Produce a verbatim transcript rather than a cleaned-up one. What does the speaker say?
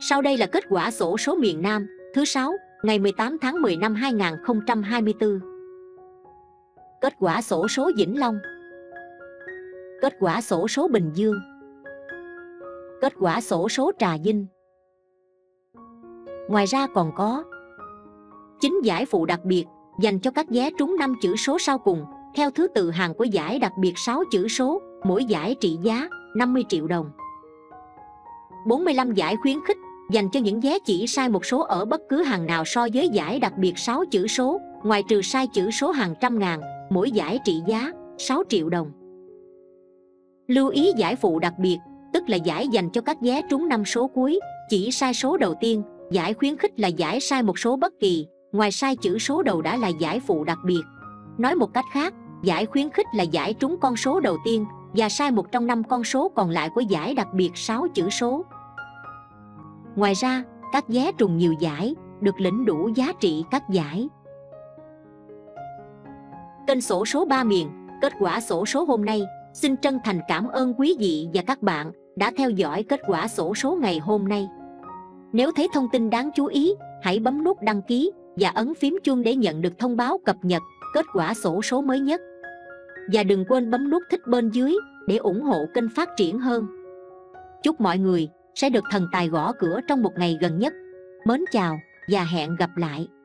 Sau đây là kết quả xổ số miền Nam thứ sáu ngày mười tám tháng mười năm hai nghìn không trăm hai mươi tư. Kết quả xổ số Vĩnh Long. Kết quả xổ số Bình Dương. Kết quả xổ số Trà Vinh. Ngoài ra còn có chín giải phụ đặc biệt dành cho các vé trúng năm chữ số sau cùng, theo thứ tự hàng của giải đặc biệt sáu chữ số, mỗi giải trị giá năm mươi triệu đồng. bốn mươi lăm giải khuyến khích dành cho những vé chỉ sai một số ở bất cứ hàng nào so với giải đặc biệt sáu chữ số, ngoài trừ sai chữ số hàng trăm ngàn, mỗi giải trị giá sáu triệu đồng. Lưu ý giải phụ đặc biệt, tức là giải dành cho các vé trúng năm số cuối, chỉ sai số đầu tiên. Giải khuyến khích là giải sai một số bất kỳ, ngoài sai chữ số đầu đã là giải phụ đặc biệt. Nói một cách khác, giải khuyến khích là giải trúng con số đầu tiên và sai một trong năm con số còn lại của giải đặc biệt sáu chữ số. Ngoài ra, các vé trùng nhiều giải được lĩnh đủ giá trị các giải. Kênh Sổ Số Ba Miền, kết quả xổ số hôm nay. Xin chân thành cảm ơn quý vị và các bạn đã theo dõi kết quả xổ số ngày hôm nay. Nếu thấy thông tin đáng chú ý, hãy bấm nút đăng ký và ấn phím chuông để nhận được thông báo cập nhật kết quả xổ số mới nhất. Và đừng quên bấm nút thích bên dưới để ủng hộ kênh phát triển hơn. Chúc mọi người sẽ được thần tài gõ cửa trong một ngày gần nhất. Mến chào và hẹn gặp lại!